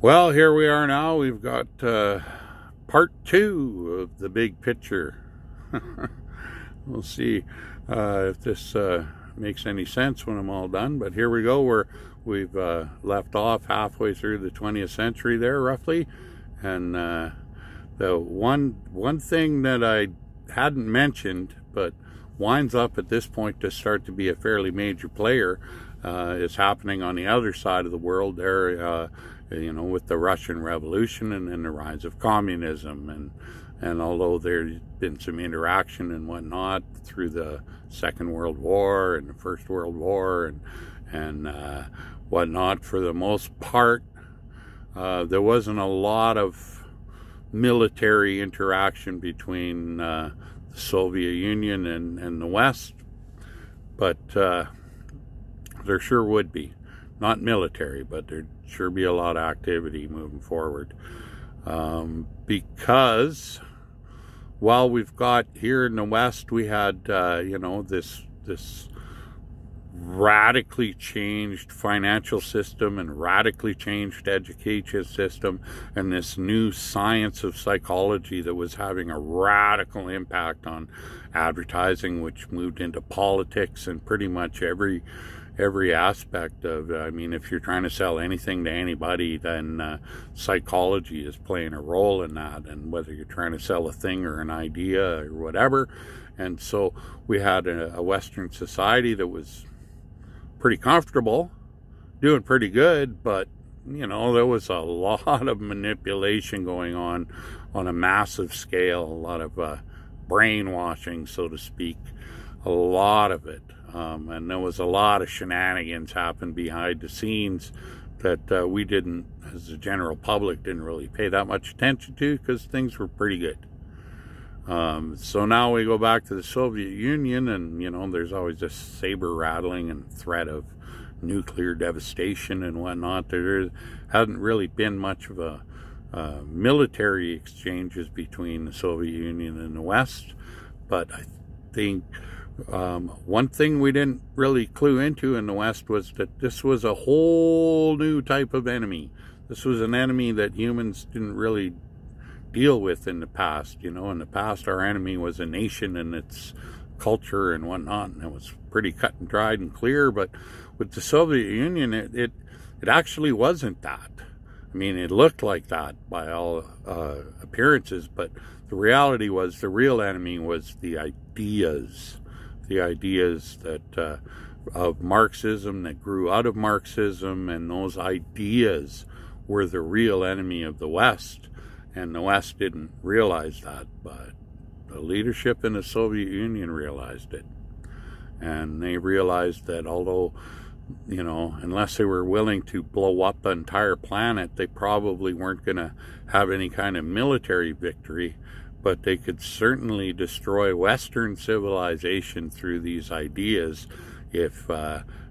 Well, here we are now. We've got part two of the big picture. We'll see if this makes any sense when I'm all done. But here we go. We've left off halfway through the 20th century there, roughly. And the one thing that I hadn't mentioned, but winds up at this point to start to be a fairly major player, is happening on the other side of the world there, you know, with the Russian Revolution and the rise of communism. And although there's been some interaction and whatnot through the Second World War and the First World War and whatnot, for the most part, there wasn't a lot of military interaction between the Soviet Union and the West, but there sure would be. Not military, but there'd sure be a lot of activity moving forward. Because while we've got here in the West, we had, you know, this radically changed financial system and radically changed education system and this new science of psychology that was having a radical impact on advertising, which moved into politics and pretty much every aspect of, I mean, if you're trying to sell anything to anybody, then psychology is playing a role in that, and whether you're trying to sell a thing or an idea or whatever. And so we had a Western society that was pretty comfortable, doing pretty good, but, you know, there was a lot of manipulation going on a massive scale, a lot of brainwashing, so to speak, a lot of it. And there was a lot of shenanigans happened behind the scenes that we didn't, as the general public, didn't really pay that much attention to because things were pretty good. So now we go back to the Soviet Union and, you know, there's always this saber rattling and threat of nuclear devastation and whatnot. There hasn't really been much of a military exchanges between the Soviet Union and the West, but I think one thing we didn't really clue into in the West was that this was a whole new type of enemy. This was an enemy that humans didn't really deal with in the past. You know, in the past, our enemy was a nation and its culture and whatnot, and it was pretty cut and dried and clear. But with the Soviet Union, it actually wasn't that. I mean, it looked like that by all appearances, but the reality was the real enemy was the ideas. The ideas that of Marxism that grew out of Marxism, and those ideas were the real enemy of the West, and the West didn't realize that, but the leadership in the Soviet Union realized it, and they realized that although, you know, unless they were willing to blow up the entire planet, they probably weren't going to have any kind of military victory. But they could certainly destroy Western civilization through these ideas if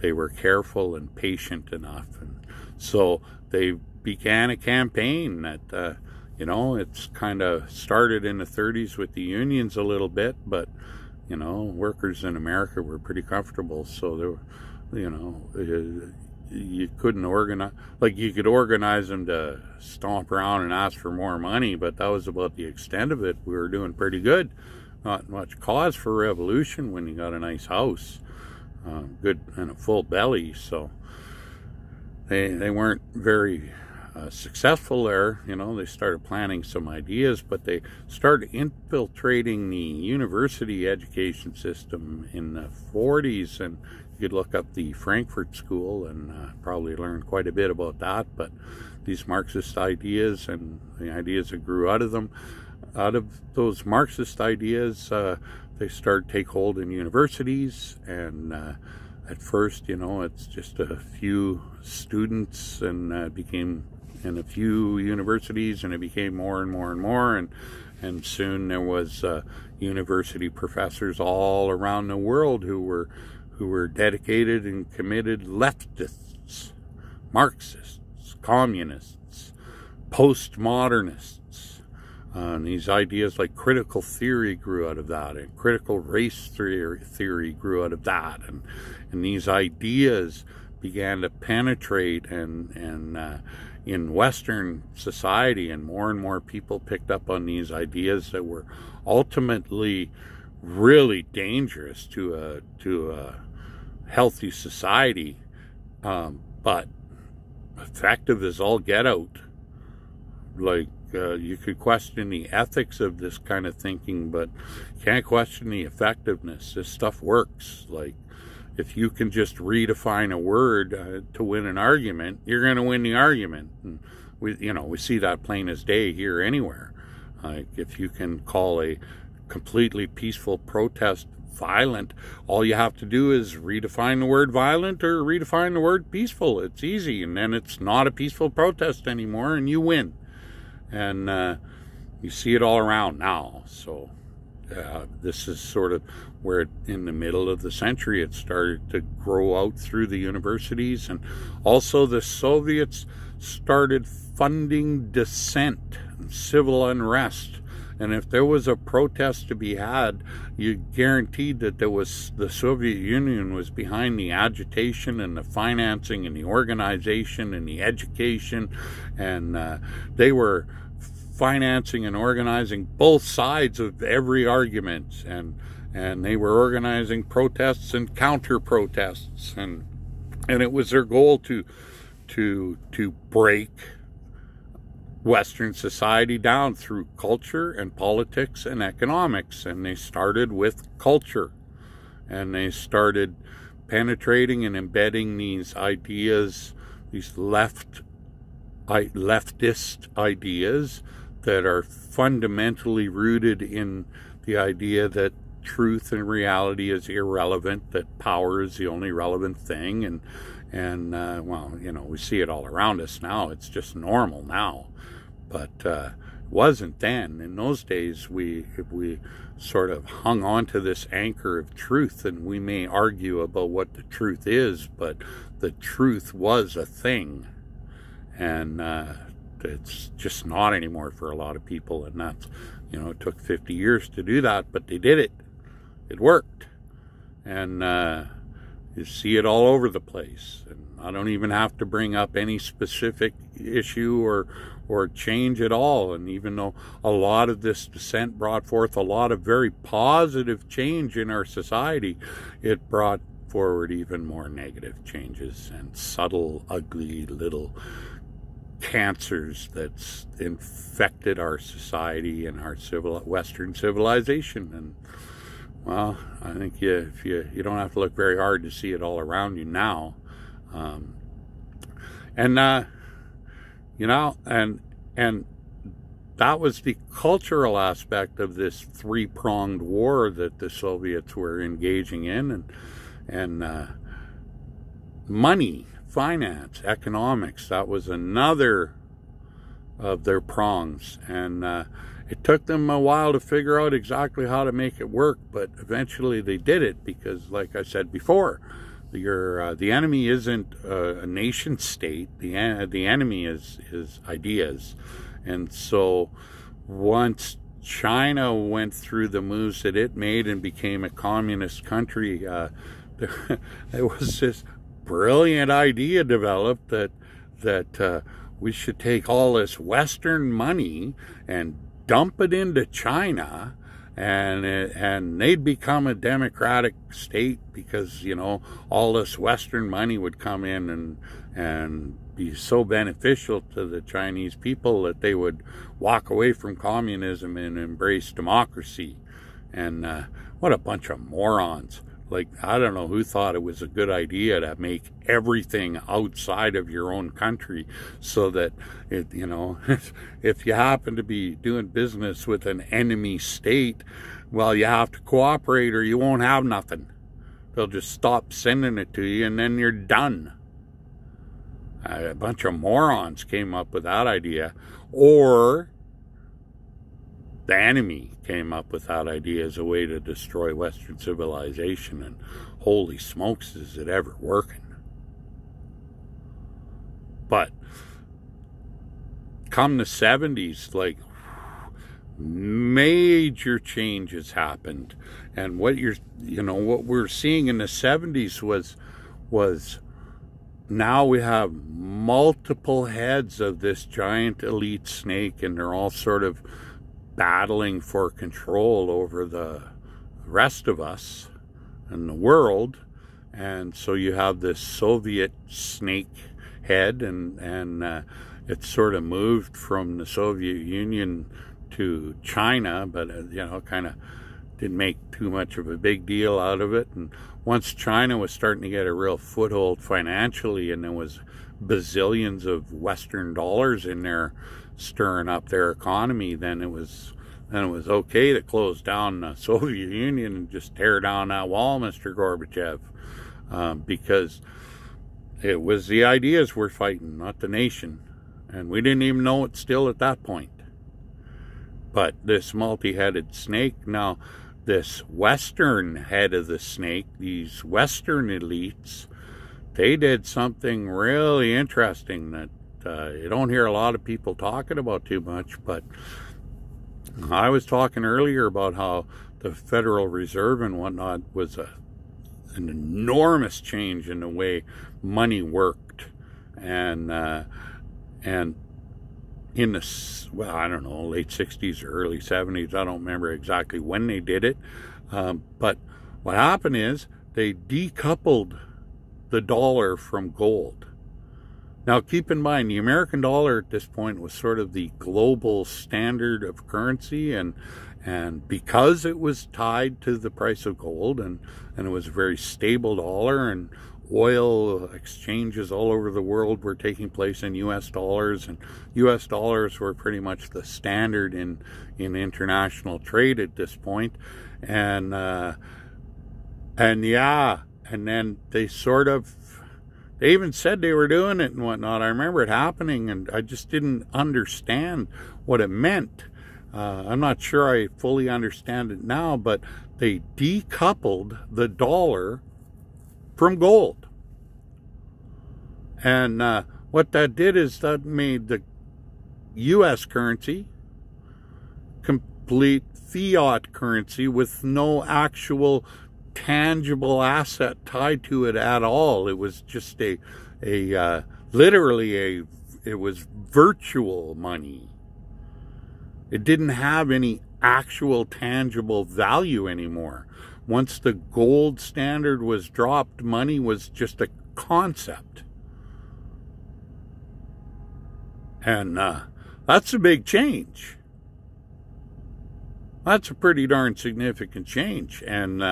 they were careful and patient enough. And so they began a campaign that, you know, it's kind of started in the 30s with the unions a little bit, but, you know, workers in America were pretty comfortable. So, there were, you know, you couldn't organize, like you could organize them to stomp around and ask for more money, but that was about the extent of it. We were doing pretty good. Not much cause for revolution when you got a nice house, good and a full belly. So they weren't very successful there. You know, they started planning some ideas, but they started infiltrating the university education system in the 40s, and you could look up the Frankfurt school and probably learn quite a bit about that. But these Marxist ideas and the ideas that grew out of them, out of those Marxist ideas, they start take hold in universities. And at first, you know, it's just a few students, and became in a few universities, and it became more and more and more. And soon there was university professors all around the world who were dedicated and committed leftists, Marxists, communists, postmodernists. And these ideas like critical theory grew out of that, and critical race theory grew out of that. And these ideas began to penetrate and in Western society, and more people picked up on these ideas that were ultimately really dangerous to a healthy society, but effective as all get out. Like, you could question the ethics of this kind of thinking, but can't question the effectiveness. This stuff works. Like, if you can just redefine a word to win an argument, you're going to win the argument. And we see that plain as day here anywhere. Like, if you can call a completely peaceful protest violent, all you have to do is redefine the word violent or redefine the word peaceful. It's easy, and then it's not a peaceful protest anymore, and you win. And you see it all around now. So this is sort of where, in the middle of the century, it started to grow out through the universities. And also the Soviets started funding dissent, civil unrest. And if there was a protest to be had, you guaranteed that there was, the Soviet Union was behind the agitation and the financing and the organization and the education. And they were financing and organizing both sides of every argument. And they were organizing protests and counter-protests. And it was their goal to break Western society down through culture and politics and economics. And they started with culture, and they started penetrating and embedding these ideas, these leftist ideas that are fundamentally rooted in the idea that truth and reality is irrelevant, that power is the only relevant thing. And well, we see it all around us now. It's just normal now, but it wasn't then. In those days, we sort of hung on to this anchor of truth, and we may argue about what the truth is, but the truth was a thing, and it's just not anymore for a lot of people. And that's, it took 50 years to do that, but they did it. It worked. And you see it all over the place. And I don't even have to bring up any specific issue or change at all. And even though a lot of this dissent brought forth a lot of very positive change in our society, it brought forward even more negative changes and subtle, ugly little cancers that's infected our society and our Western civilization. And well, I think if you don't have to look very hard to see it all around you now. And that was the cultural aspect of this three-pronged war that the Soviets were engaging in. And money, finance, economics, that was another of their prongs. And it took them a while to figure out exactly how to make it work, but eventually they did it, because, like I said before, the enemy isn't a nation state. The enemy is ideas. And so once China went through the moves that it made and became a communist country, there was this brilliant idea developed that we should take all this Western money and dump it into China, and they'd become a democratic state, because all this Western money would come in and be so beneficial to the Chinese people that they would walk away from communism and embrace democracy. And what a bunch of morons. Like, I don't know who thought it was a good idea to make everything outside of your own country, so that, if you happen to be doing business with an enemy state, well, you have to cooperate or you won't have nothing. They'll just stop sending it to you, and then you're done. A bunch of morons came up with that idea, or the enemy came up with that idea as a way to destroy Western civilization. And holy smokes, is it ever working. But come the 70s, like, major changes happened. And what we're seeing in the 70s was Now we have multiple heads of this giant elite snake, and they're all sort of battling for control over the rest of us and the world. And so you have this Soviet snake head, and it sort of moved from the Soviet Union to China, but you know, kind of didn't make too much of a big deal out of it. And once China was starting to get a real foothold financially, and there was bazillions of Western dollars in there stirring up their economy, then it was okay to close down the Soviet Union and just tear down that wall, Mr. Gorbachev, because it was the ideas we're fighting, not the nation. And we didn't even know it still at that point. But this multi-headed snake, now this Western head of the snake, these Western elites, they did something really interesting that you don't hear a lot of people talking about too much. But I was talking earlier about how the Federal Reserve and whatnot was an enormous change in the way money worked. And in the, well, I don't know, late 60s or early 70s, I don't remember exactly when they did it, but what happened is they decoupled the dollar from gold. Now keep in mind, the American dollar at this point was sort of the global standard of currency, and because it was tied to the price of gold, and it was a very stable dollar, and oil exchanges all over the world were taking place in US dollars, and US dollars were pretty much the standard in international trade at this point. And then they even said they were doing it and whatnot. I remember it happening, and I just didn't understand what it meant. I'm not sure I fully understand it now, but they decoupled the dollar from gold. And what that did is that made the US currency complete fiat currency with no actual tangible asset tied to it at all. It was just literally it was virtual money. It didn't have any actual tangible value anymore. Once the gold standard was dropped, money was just a concept. And that's a big change. That's a pretty darn significant change. And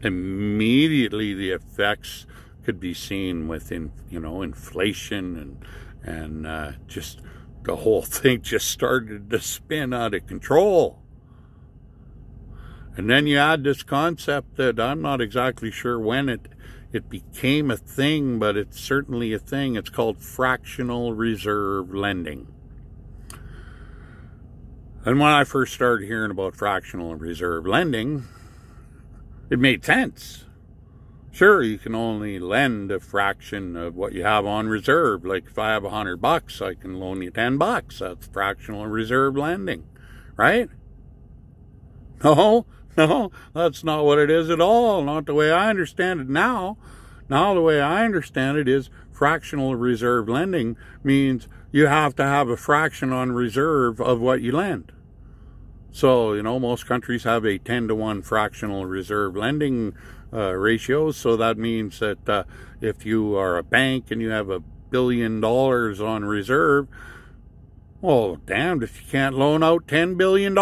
immediately the effects could be seen within, you know, inflation, and just the whole thing just started to spin out of control. And then you add this concept that I'm not exactly sure when it became a thing, but it's certainly a thing. It's called fractional reserve lending. And when I first started hearing about fractional reserve lending, it made sense. Sure, you can only lend a fraction of what you have on reserve. Like if I have $100, I can loan you $10. That's fractional reserve lending, right? No, that's not what it is at all. Not the way I understand it now. Now the way I understand it is fractional reserve lending means you have to have a fraction on reserve of what you lend. So, you know, most countries have a 10-to-1 fractional reserve lending ratio. So that means that if you are a bank and you have $1 billion on reserve, well, damned if you can't loan out $10 billion.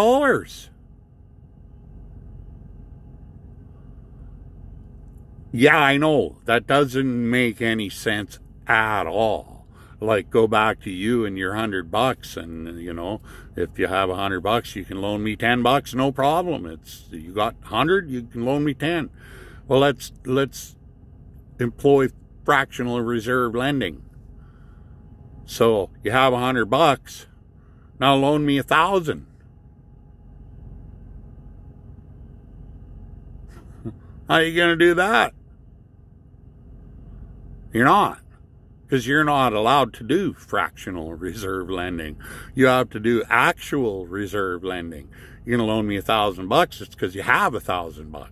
Yeah, I know, that doesn't make any sense at all. Like, go back to you and your $100, and, you know, if you have $100, you can loan me $10, no problem. It's, you got 100, you can loan me 10. Well, let's employ fractional reserve lending. So you have $100, now loan me 1,000. How are you going to do that? You're not, because you're not allowed to do fractional reserve lending. You have to do actual reserve lending. You're going to loan me $1,000, it's because you have $1,000.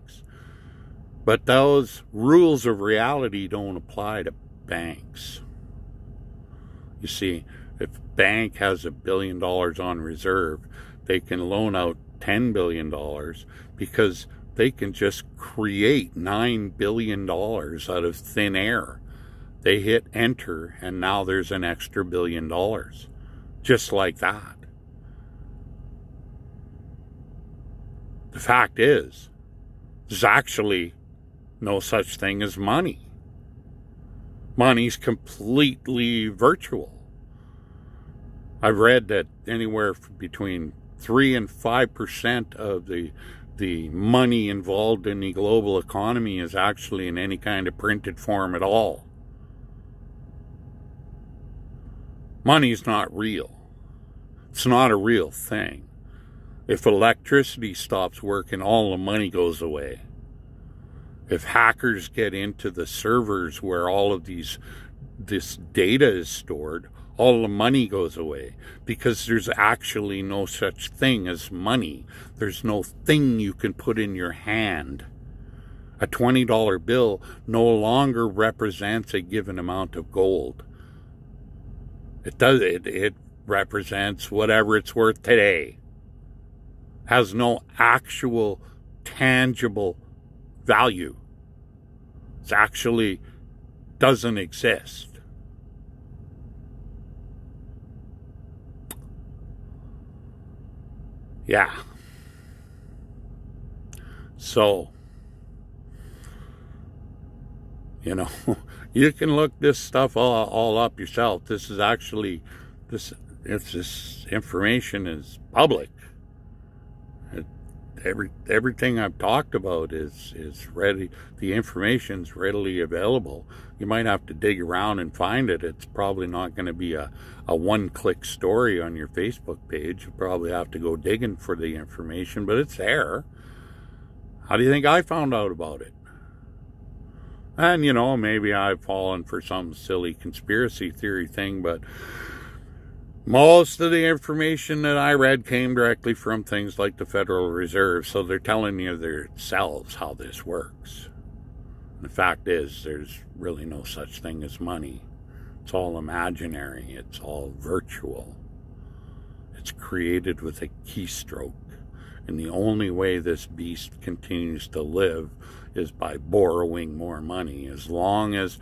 But those rules of reality don't apply to banks. You see, if a bank has $1 billion on reserve, they can loan out $10 billion because they can just create $9 billion out of thin air. They hit enter, and now there's an extra $1 billion. Just like that. The fact is, there's actually no such thing as money. Money's completely virtual. I've read that anywhere between 3 and 5% of the money involved in the global economy is actually in any kind of printed form at all. Money's not real. It's not a real thing. If electricity stops working, all the money goes away. If hackers get into the servers where all of this data is stored, all the money goes away, because there's actually no such thing as money. There's no thing you can put in your hand. A $20 bill no longer represents a given amount of gold. It represents whatever it's worth today. Has no actual tangible value. It actually doesn't exist. Yeah. So, you know, you can look this stuff all up yourself. This is actually, this information is public. Everything I've talked about is ready. The information's readily available. You might have to dig around and find it. It's probably not going to be a one-click story on your Facebook page. You probably have to go digging for the information, but it's there. How do you think I found out about it? And, you know, maybe I've fallen for some silly conspiracy theory thing, but most of the information that I read came directly from things like the Federal Reserve, so they're telling you themselves how this works. The fact is, there's really no such thing as money. It's all imaginary. It's all virtual. It's created with a keystroke. And the only way this beast continues to live is by borrowing more money. As long as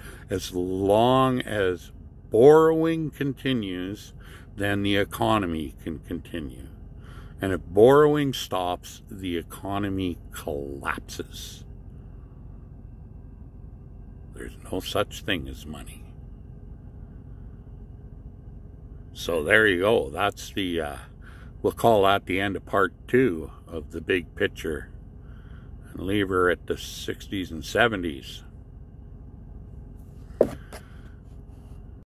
borrowing continues, then the economy can continue. And if borrowing stops, the economy collapses. There's no such thing as money. So there you go. That's the, we'll call that the end of part 2 of the big picture. And leave her at the 60s and 70s.